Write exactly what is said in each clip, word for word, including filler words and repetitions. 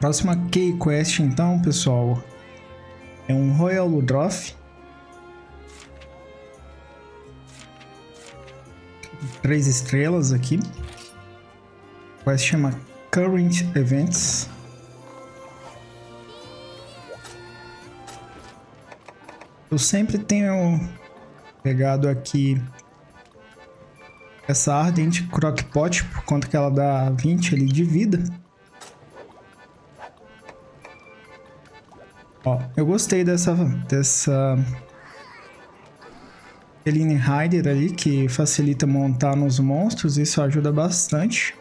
Próxima Key Quest então, pessoal, é um Royal Ludroth. Três estrelas aqui. A quest chama Current Events. Eu sempre tenho pegado aqui essa ardente Crockpot, por conta que ela dá vinte ali de vida. Ó, eu gostei dessa, dessa Eline Rider ali, que facilita montar nos monstros, isso ajuda bastante.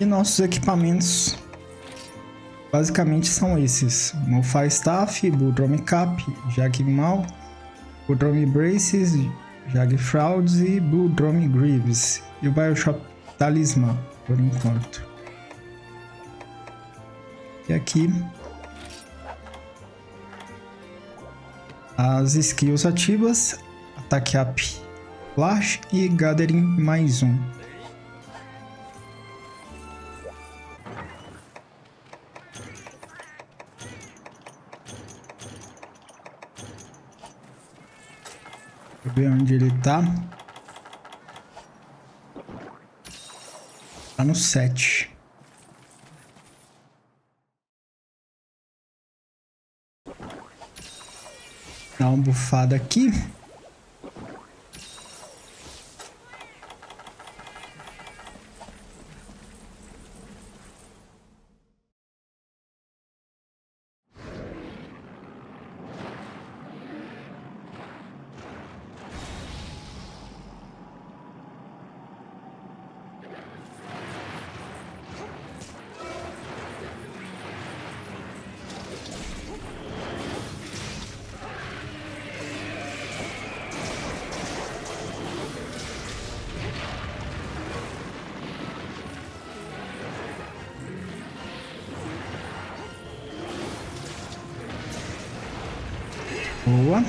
E nossos equipamentos basicamente são esses: Mofa Staff, Buldrom Cap, Jag Mal, Buldrom Braces, Jag Frouds e Buldrom Greaves, e o Bioshop Talismã por enquanto. E aqui as skills ativas: Ataque Up, Flash e Gathering mais um. Ver onde ele tá. Tá no sete. Dá uma bufada aqui. Boa.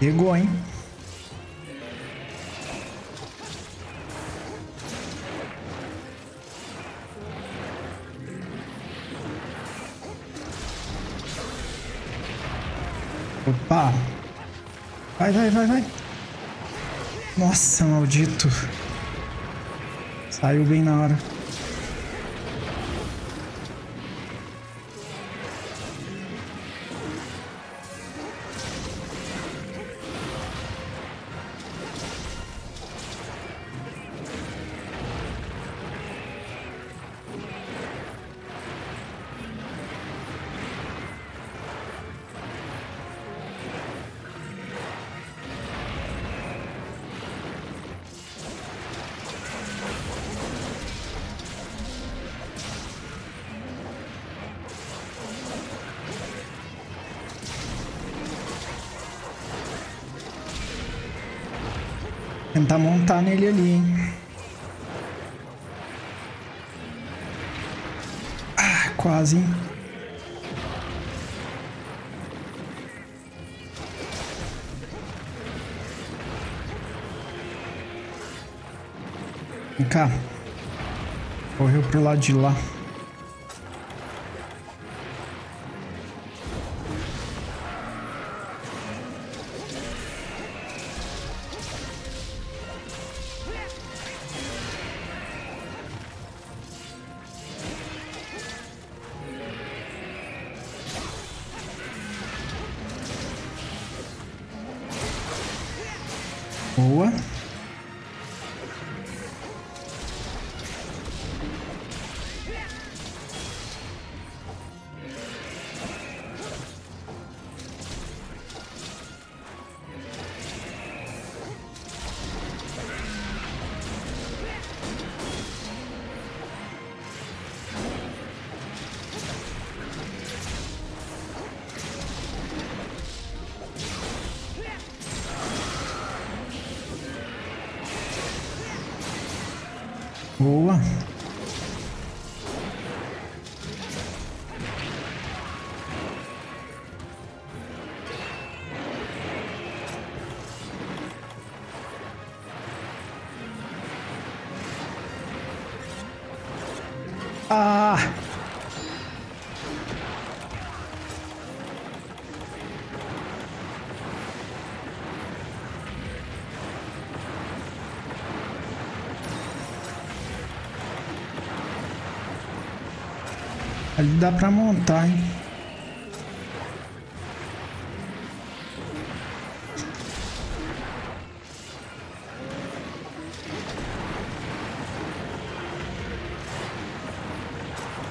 Pegou, hein? Opa! Vai, vai, vai, vai! Nossa, maldito! Saiu bem na hora. Tentar montar nele ali, hein? Ah, quase, hein? Vem cá. Correu pro lado de lá. Boa. Ali dá pra montar, hein?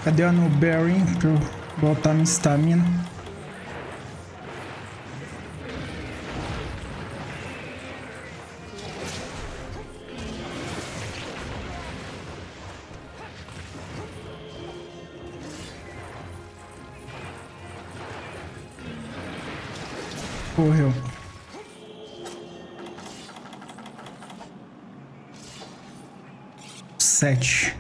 Cadê a Nuberry, hein? Pra eu botar minha estamina. Correu. Sete.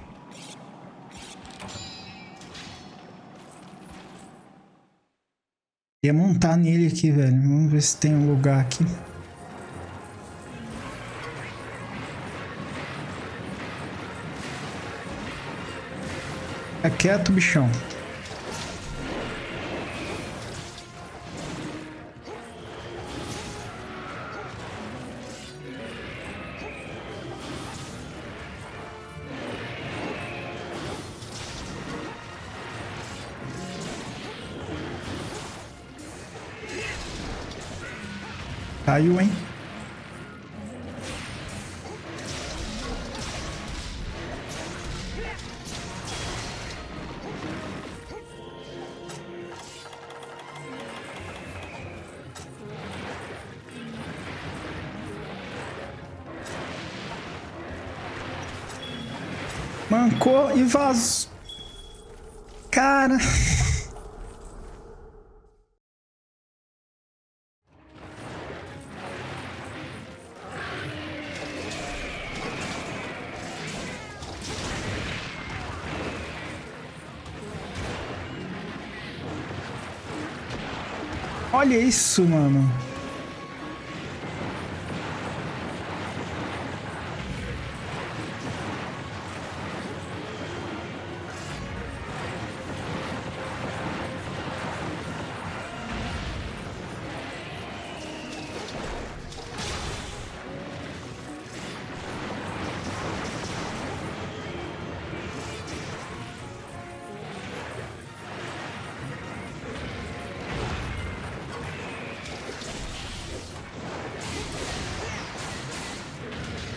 Ia montar nele aqui, velho. Vamos ver se tem um lugar aqui. Tá quieto, bichão. Caiu, hein? Mancou e vazou. Cara... Olha isso, mano.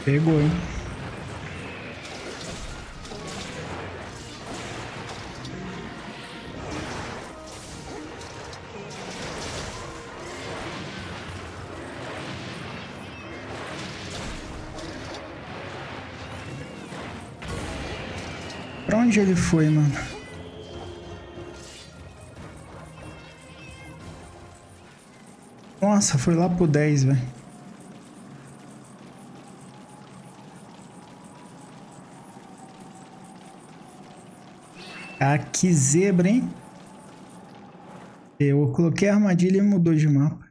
Pegou, hein? Pra onde ele foi, mano? Nossa, foi lá pro dez, velho. Ah, que zebra, hein? Eu coloquei a armadilha e mudou de mapa.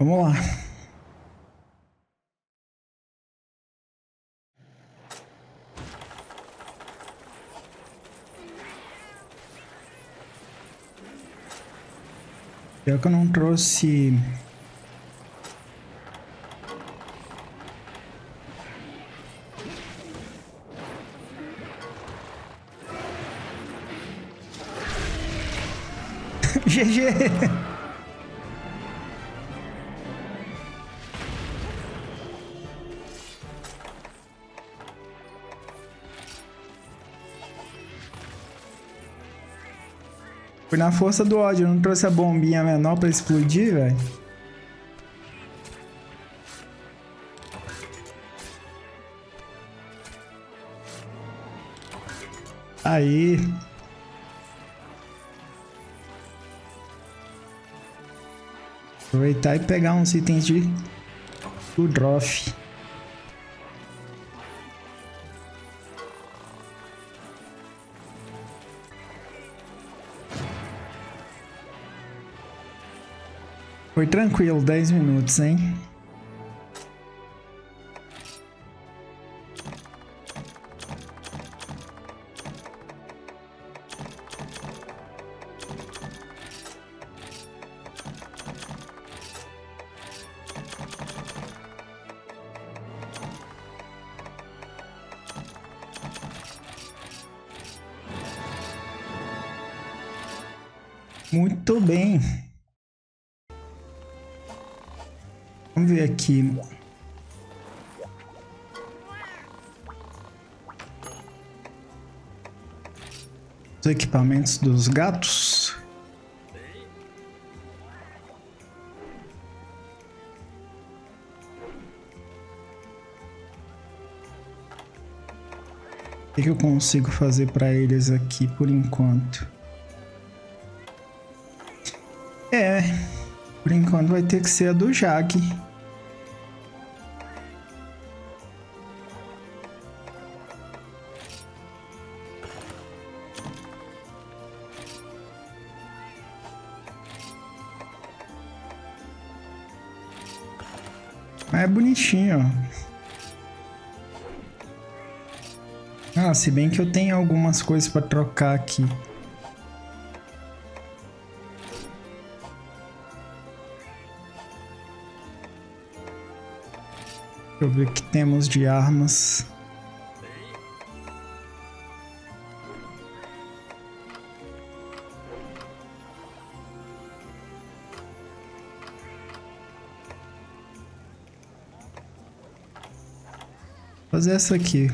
Vamos lá. Pior que eu não trouxe... G G! Foi na força do ódio, eu não trouxe a bombinha menor pra explodir, velho. Aí. Aproveitar e pegar uns itens de Ludroth. Foi tranquilo, dez minutos, hein? Muito bem. Vamos ver aqui. Os equipamentos dos gatos. O que eu consigo fazer para eles aqui por enquanto? É, por enquanto vai ter que ser a do Jag. É bonitinho. Ah, se bem que eu tenho algumas coisas para trocar aqui. Deixa eu ver o que temos de armas. Fazer essa aqui.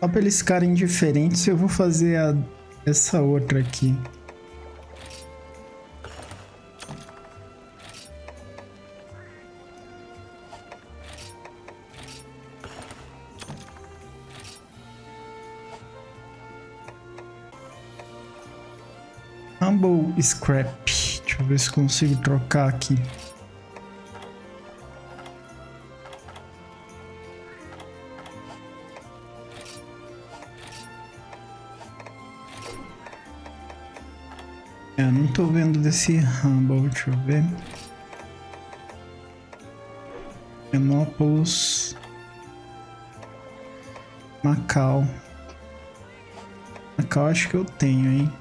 Só para eles ficarem diferentes, eu vou fazer a, essa outra aqui. Humble Scrap. Deixa eu ver se consigo trocar aqui. Eu não tô vendo desse Humble, deixa eu ver. Enópolis. Macau. Macau acho que eu tenho, hein.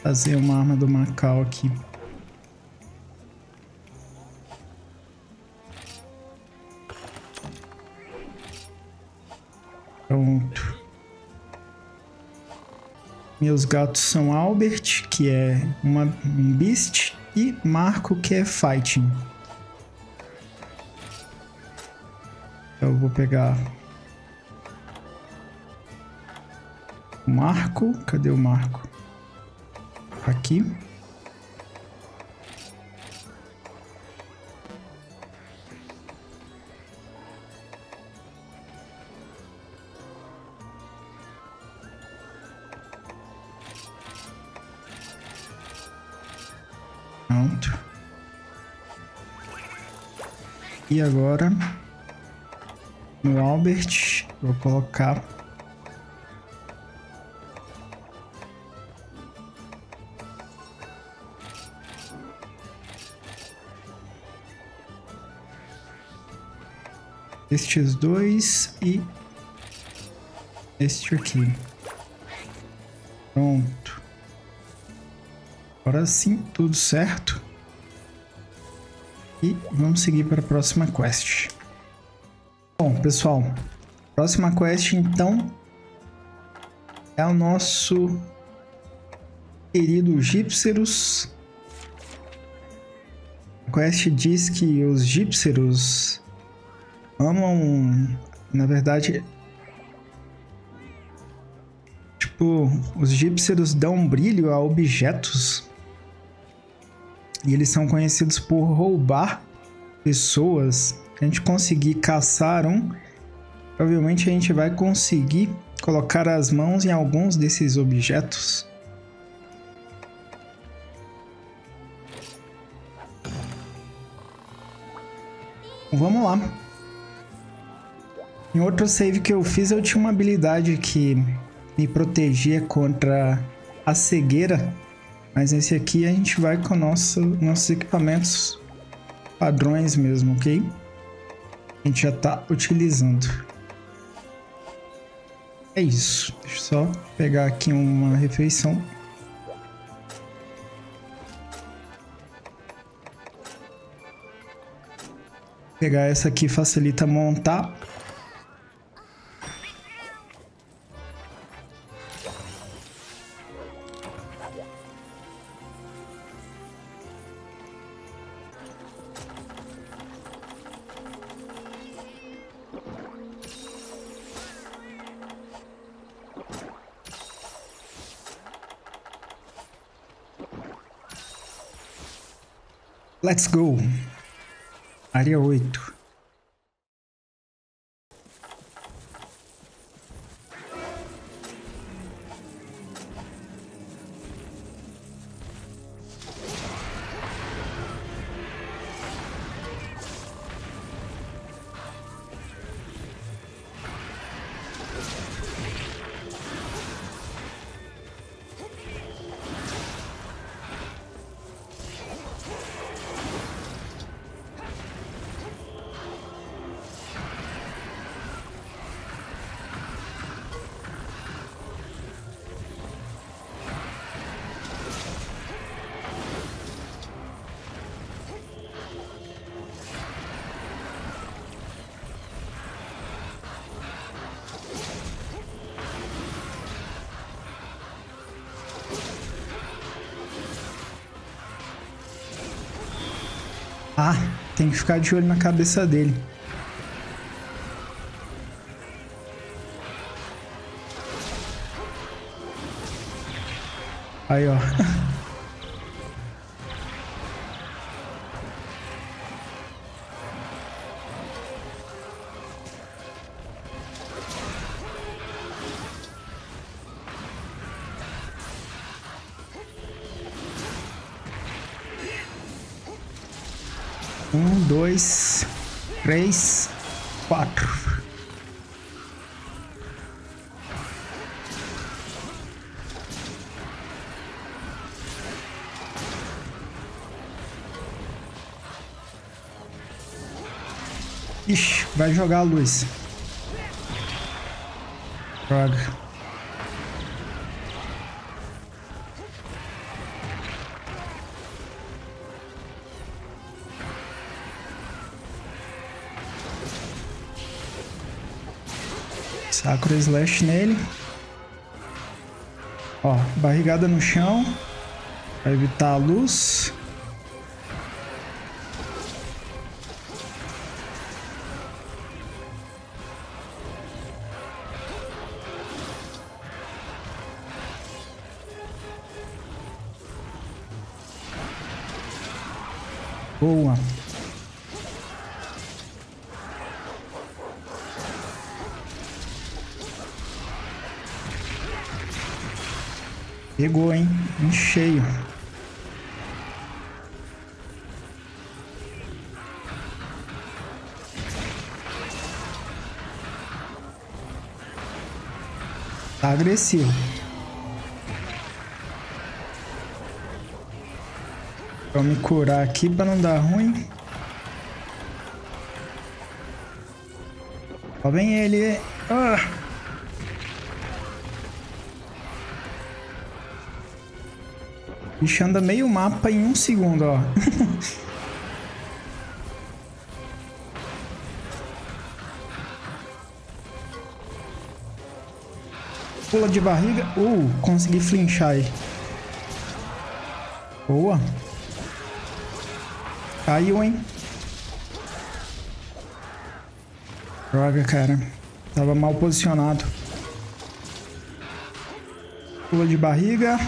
Fazer uma arma do Macau aqui. Pronto. Meus gatos são Albert, que é uma, um Beast, e Marco, que é Fighting. Eu vou pegar o Marco. Cadê o Marco? Aqui. Pronto. E agora no Albert vou colocar estes dois e este aqui. Pronto. Agora sim, tudo certo. E vamos seguir para a próxima quest. Bom, pessoal, próxima quest então é o nosso querido Gypceros. A quest diz que os Gypceros amam, na verdade, tipo, os Gypceros dão brilho a objetos e eles são conhecidos por roubar pessoas. Se a gente conseguir caçar um, provavelmente a gente vai conseguir colocar as mãos em alguns desses objetos. Vamos lá. Em outro save que eu fiz, eu tinha uma habilidade que me protegia contra a cegueira, mas nesse aqui a gente vai com nosso, nossos equipamentos padrões mesmo, ok? A gente já tá utilizando. É isso. Deixa eu só pegar aqui uma refeição. Pegar essa aqui facilita montar. Let's go! Área oito. Ah, tem que ficar de olho na cabeça dele. Aí, ó. Um, dois, três, quatro. Ixi, vai jogar a luz. Droga. Sacro Slash nele. Ó, barrigada no chão. Pra evitar a luz. Boa. Pegou, hein? Em cheio. Tá agressivo. Vou me curar aqui pra não dar ruim. Ó, vem ele. Ah! O bicho anda meio mapa em um segundo, ó. Pula de barriga. Uh, consegui flinchar aí. Boa. Caiu, hein? Droga, cara. Tava mal posicionado. Pula de barriga.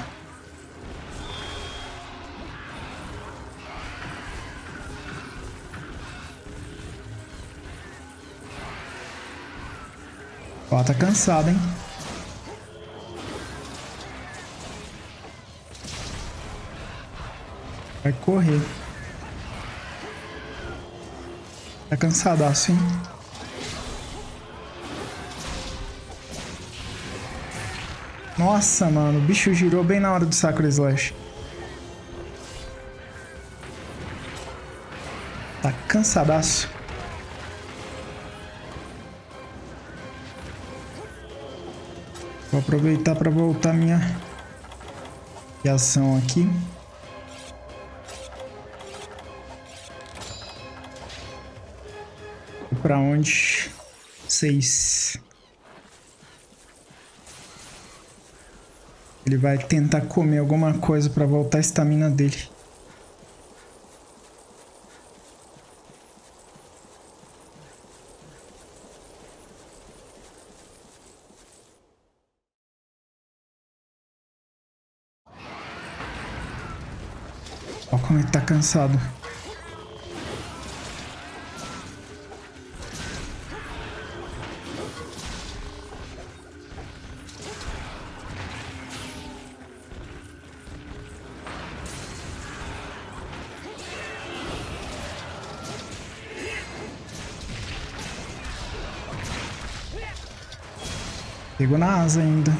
Ó, tá cansado, hein? Vai correr. Tá cansadaço, hein? Nossa, mano. O bicho girou bem na hora do Sacro Slash. Tá cansadaço. Vou aproveitar para voltar minha reação aqui. Para onde? Seis. Ele vai tentar comer alguma coisa para voltar a estamina dele. Olha como ele tá cansado. Pegou na asa ainda.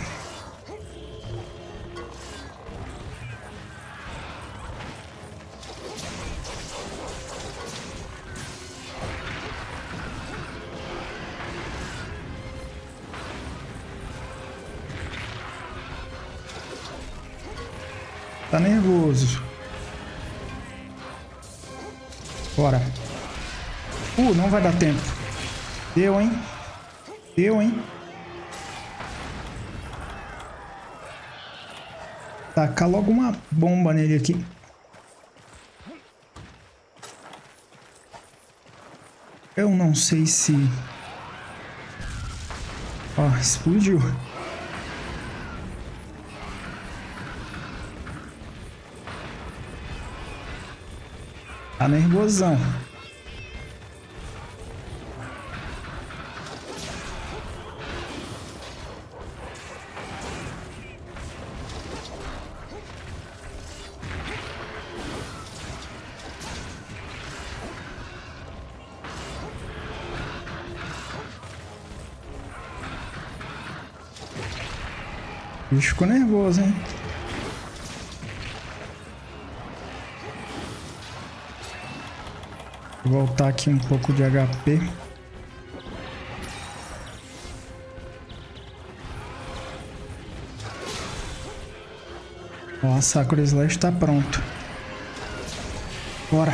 Tá nervoso. Bora. Uh, não vai dar tempo. Deu, hein? Deu, hein? Tacar logo uma bomba nele aqui. Eu não sei se... Ó, oh, explodiu. Tá nervosão. O bicho ficou nervoso, hein? Vou voltar aqui um pouco de H P. Ó, a Sacro Slash tá pronto. Bora!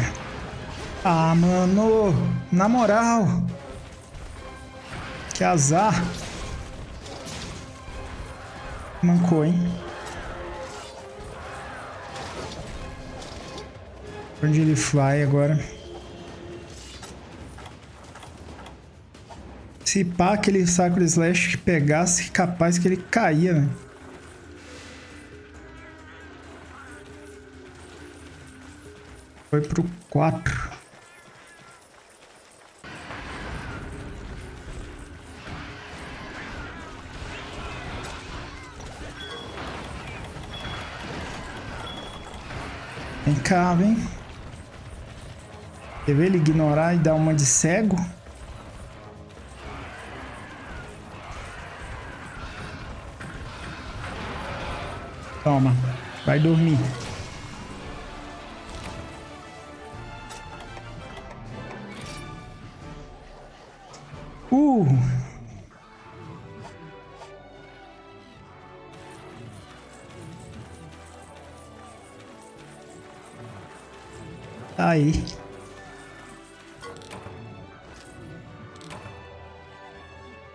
Ah, mano! Na moral! Que azar! Mancou, hein? Onde ele vai agora? Se pá, aquele Sacro Slash que pegasse, capaz que ele caía, né? Foi pro quatro. Vem cá, vem. Quer ver ele ignorar e dar uma de cego? Toma, vai dormir. Uh! Aí.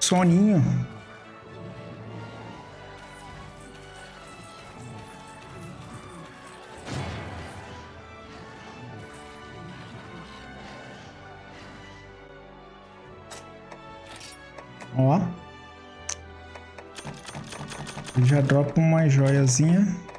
Soninho. Ó. Já dropa uma joiazinha.